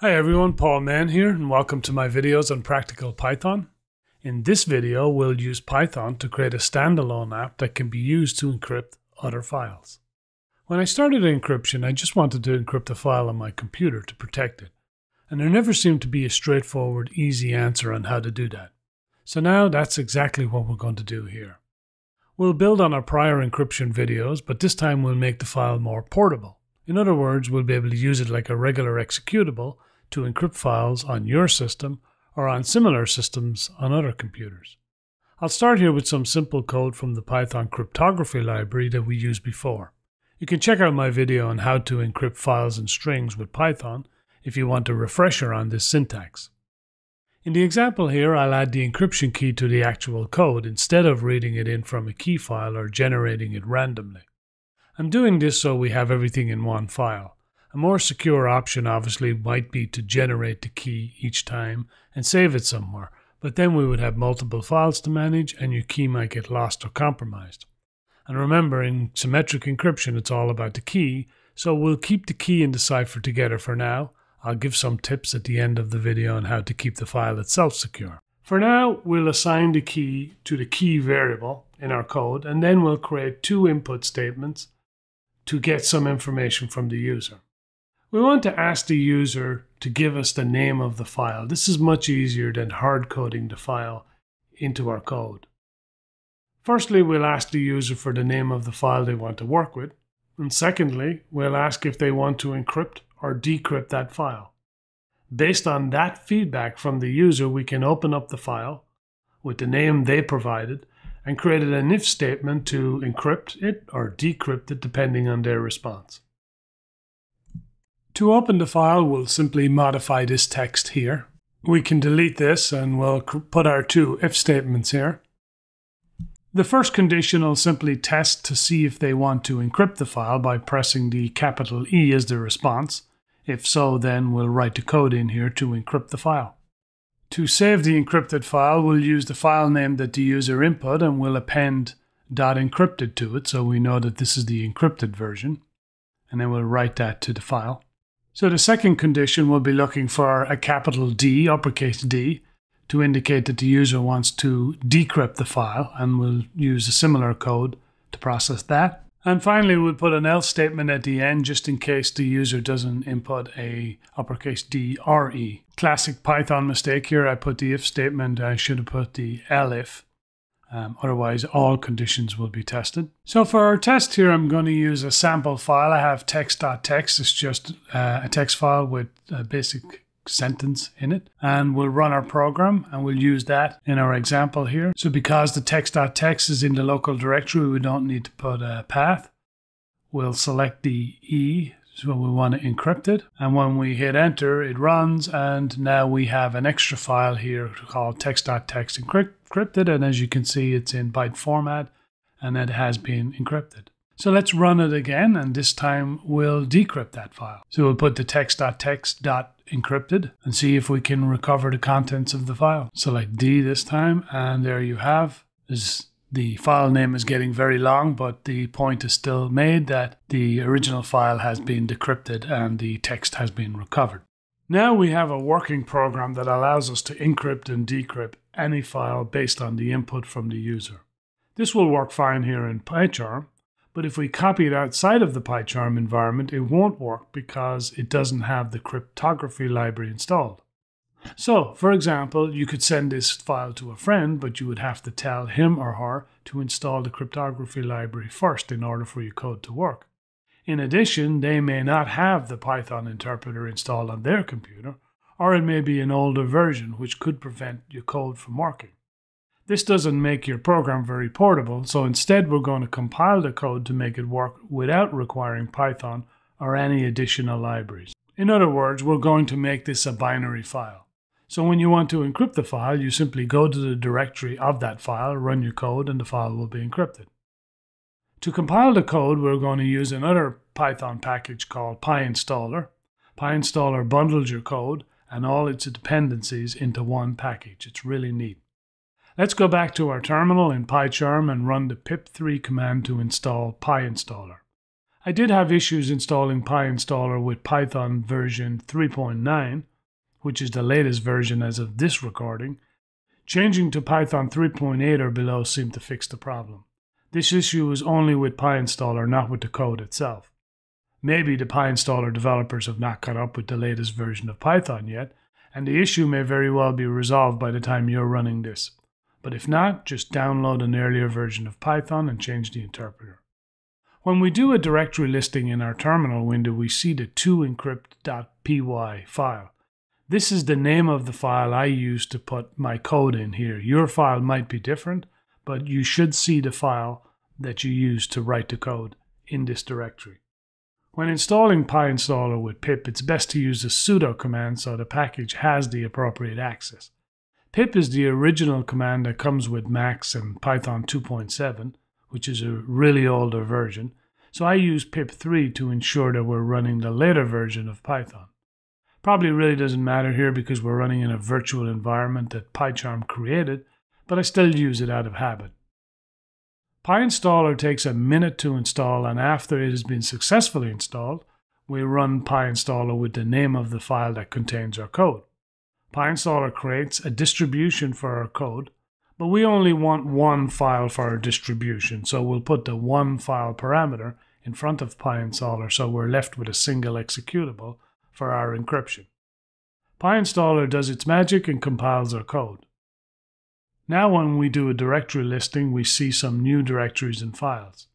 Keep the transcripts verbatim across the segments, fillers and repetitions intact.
Hi everyone, Paul Mann here, and welcome to my videos on Practical Python. In this video, we'll use Python to create a standalone app that can be used to encrypt other files. When I started encryption, I just wanted to encrypt a file on my computer to protect it, and there never seemed to be a straightforward, easy answer on how to do that. So now that's exactly what we're going to do here. We'll build on our prior encryption videos, but this time we'll make the file more portable. In other words, we'll be able to use it like a regular executable to encrypt files on your system or on similar systems on other computers. I'll start here with some simple code from the Python cryptography library that we used before. You can check out my video on how to encrypt files and strings with Python if you want a refresher on this syntax. In the example here, I'll add the encryption key to the actual code instead of reading it in from a key file or generating it randomly. I'm doing this so we have everything in one file. A more secure option obviously might be to generate the key each time and save it somewhere, but then we would have multiple files to manage and your key might get lost or compromised. And remember, in symmetric encryption it's all about the key, so we'll keep the key and the cipher together for now. I'll give some tips at the end of the video on how to keep the file itself secure. For now, we'll assign the key to the key variable in our code, and then we'll create two input statements to get some information from the user. We want to ask the user to give us the name of the file. This is much easier than hard coding the file into our code. Firstly, we'll ask the user for the name of the file they want to work with. And secondly, we'll ask if they want to encrypt or decrypt that file. Based on that feedback from the user, we can open up the file with the name they provided and created an if statement to encrypt it or decrypt it depending on their response. To open the file, we'll simply modify this text here. We can delete this and we'll put our two if statements here. The first condition will simply test to see if they want to encrypt the file by pressing the capital E as the response. If so, then we'll write the code in here to encrypt the file. To save the encrypted file, we'll use the file name that the user input and we'll append .encrypted to it so we know that this is the encrypted version. And then we'll write that to the file. So the second condition will be looking for a capital D, uppercase D, to indicate that the user wants to decrypt the file, and we'll use a similar code to process that. And finally, we'll put an else statement at the end just in case the user doesn't input a uppercase D or E. Classic Python mistake here, I put the if statement, I should have put the elif. Um, otherwise, all conditions will be tested. So for our test here, I'm going to use a sample file. I have text.txt. It's just uh, a text file with a basic sentence in it, and we'll run our program and we'll use that in our example here. So because the text.txt is in the local directory, we don't need to put a path. We'll select the E, so we want to encrypt it, and when we hit enter it runs, and now we have an extra file here called text.txt encrypted, and as you can see it's in byte format and it has been encrypted. So let's run it again, and this time we'll decrypt that file. So we'll put the text.txt encrypted and see if we can recover the contents of the file. Select D this time, and there you have. This, the file name is getting very long, but the point is still made that the original file has been decrypted and the text has been recovered. Now we have a working program that allows us to encrypt and decrypt any file based on the input from the user. This will work fine here in PyCharm. But if we copy it outside of the PyCharm environment, it won't work because it doesn't have the cryptography library installed. So, for example, you could send this file to a friend, but you would have to tell him or her to install the cryptography library first in order for your code to work. In addition, they may not have the Python interpreter installed on their computer, or it may be an older version, which could prevent your code from working. This doesn't make your program very portable, so instead we're going to compile the code to make it work without requiring Python or any additional libraries. In other words, we're going to make this a binary file. So when you want to encrypt the file, you simply go to the directory of that file, run your code, and the file will be encrypted. To compile the code, we're going to use another Python package called PyInstaller. PyInstaller bundles your code and all its dependencies into one package. It's really neat. Let's go back to our terminal in PyCharm and run the pip three command to install PyInstaller. I did have issues installing PyInstaller with Python version three point nine, which is the latest version as of this recording. Changing to Python three point eight or below seemed to fix the problem. This issue was only with PyInstaller, not with the code itself. Maybe the PyInstaller developers have not caught up with the latest version of Python yet, and the issue may very well be resolved by the time you're running this. But if not, just download an earlier version of Python and change the interpreter. When we do a directory listing in our terminal window, we see the two encrypt dot p y file. This is the name of the file I use to put my code in here. Your file might be different, but you should see the file that you use to write the code in this directory. When installing PyInstaller with pip, it's best to use a sudo command so the package has the appropriate access. Pip is the original command that comes with Max and Python two point seven, which is a really older version, so I use pip three to ensure that we're running the later version of Python. Probably really doesn't matter here because we're running in a virtual environment that PyCharm created, but I still use it out of habit. PyInstaller takes a minute to install, and after it has been successfully installed, we run PyInstaller with the name of the file that contains our code. PyInstaller creates a distribution for our code, but we only want one file for our distribution, so we'll put the one file parameter in front of PyInstaller so we're left with a single executable for our encryption. PyInstaller does its magic and compiles our code. Now when we do a directory listing, we see some new directories and files.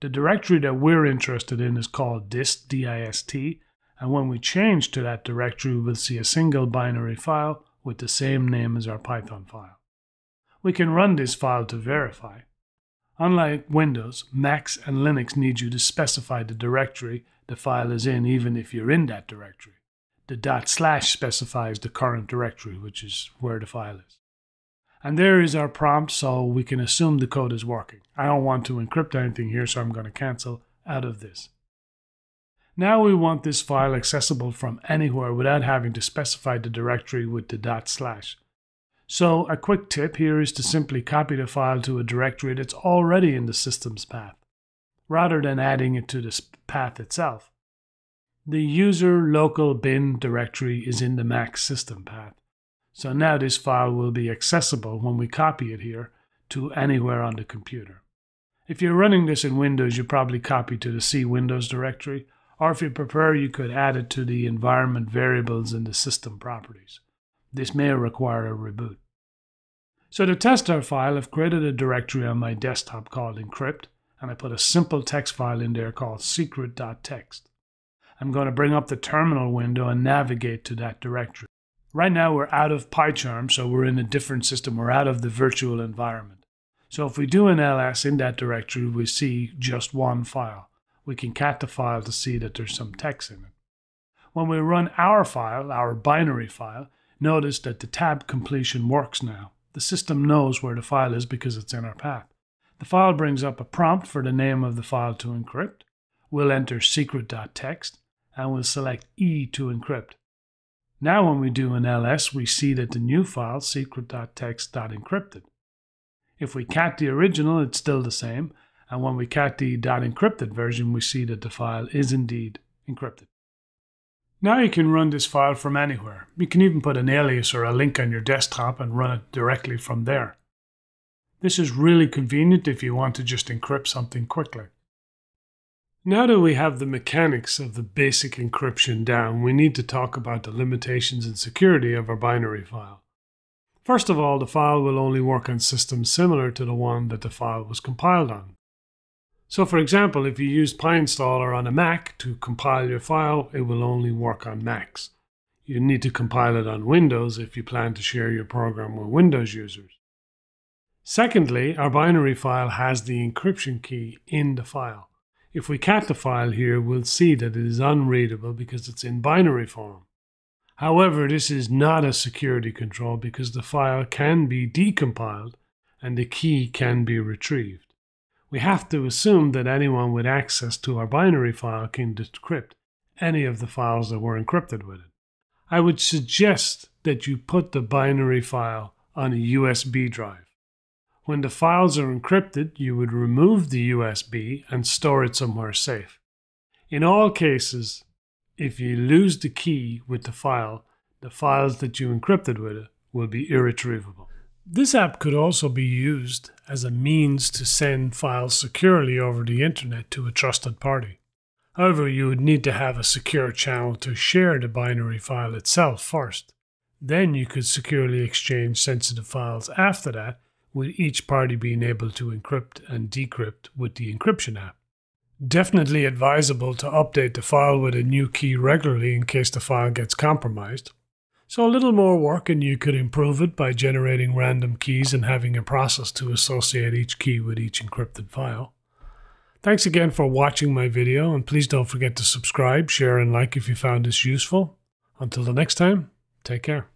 The directory that we're interested in is called dist, D I S T, and when we change to that directory, we'll see a single binary file with the same name as our Python file. We can run this file to verify. Unlike Windows, Macs and Linux need you to specify the directory the file is in even if you're in that directory. The dot slash specifies the current directory, which is where the file is. And there is our prompt, so we can assume the code is working. I don't want to encrypt anything here, so I'm going to cancel out of this. Now we want this file accessible from anywhere without having to specify the directory with the dot slash. So a quick tip here is to simply copy the file to a directory that's already in the system's path, rather than adding it to the path itself. The user local bin directory is in the Mac system path. So now this file will be accessible when we copy it here to anywhere on the computer. If you're running this in Windows, you probably copy to the C Windows directory, or if you prefer, you could add it to the environment variables in the system properties. This may require a reboot. So to test our file, I've created a directory on my desktop called encrypt, and I put a simple text file in there called secret dot text. I'm going to bring up the terminal window and navigate to that directory. Right now we're out of PyCharm, so we're in a different system. We're out of the virtual environment. So if we do an L S in that directory, we see just one file. We can cat the file to see that there's some text in it. When we run our file, our binary file, notice that the tab completion works now. The system knows where the file is because it's in our path. The file brings up a prompt for the name of the file to encrypt. We'll enter secret dot text and we'll select E to encrypt. Now when we do an L S, we see that the new file, secret dot text dot encrypted. If we cat the original, it's still the same, and when we cat the .encrypted version, we see that the file is indeed encrypted. Now you can run this file from anywhere. You can even put an alias or a link on your desktop and run it directly from there. This is really convenient if you want to just encrypt something quickly. Now that we have the mechanics of the basic encryption down, we need to talk about the limitations and security of our binary file. First of all, the file will only work on systems similar to the one that the file was compiled on. So for example, if you use PyInstaller on a Mac to compile your file, it will only work on Macs. You need to compile it on Windows if you plan to share your program with Windows users. Secondly, our binary file has the encryption key in the file. If we cat the file here, we'll see that it is unreadable because it's in binary form. However, this is not a security control because the file can be decompiled and the key can be retrieved. We have to assume that anyone with access to our binary file can decrypt any of the files that were encrypted with it. I would suggest that you put the binary file on a U S B drive. When the files are encrypted, you would remove the U S B and store it somewhere safe. In all cases, if you lose the key with the file, the files that you encrypted with it will be irretrievable. This app could also be used as a means to send files securely over the internet to a trusted party. However, you would need to have a secure channel to share the binary file itself first. Then you could securely exchange sensitive files after that, with each party being able to encrypt and decrypt with the encryption app. Definitely advisable to update the file with a new key regularly in case the file gets compromised. So a little more work and you could improve it by generating random keys and having a process to associate each key with each encrypted file. Thanks again for watching my video, and please don't forget to subscribe, share and like if you found this useful. Until the next time, take care.